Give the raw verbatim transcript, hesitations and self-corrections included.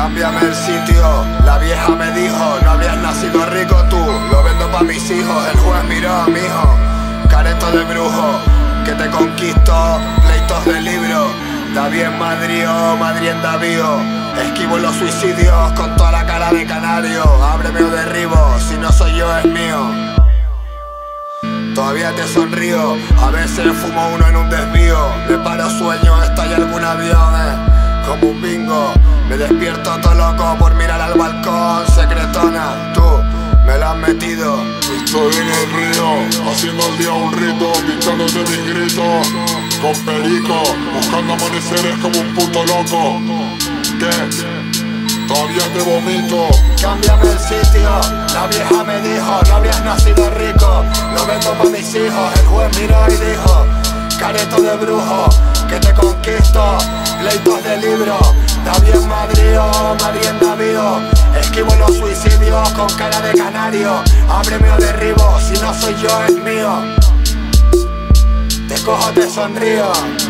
Cámbiame el sitio, la vieja me dijo, no habías nacido rico tú. Lo vendo pa' mis hijos, el juez miró a mi hijo. Careto de brujo, que te conquisto, pleitos de libro. David en Madrid, oh, Madrid en Davío. Esquivo los suicidios con toda la cara de canario. Ábreme o derribo, si no soy yo es mío. Todavía te sonrío, a veces fumo uno en un desvío. Me paro sueño, estoy en algún avión, eh, como un bingo. Me despierto todo loco por mirar al balcón, secretona, tú me la has metido. Estoy en el río, haciendo el día un rito, pintándote mis gritos con perico, buscando amaneceres como un puto loco. ¿Qué? Todavía te vomito. Cámbiame el sitio, la vieja me dijo, no habías nacido rico. Lo vendo pa' mis hijos, el juez miró y dijo, careto de brujo, que te conquisto, pleitos de libro. David en Madrid, oh, Madrid en Davío. Esquivo los suicidios con cara de canario. Ábreme o derribo, si no soy yo es mío. Te cojo, te sonrío.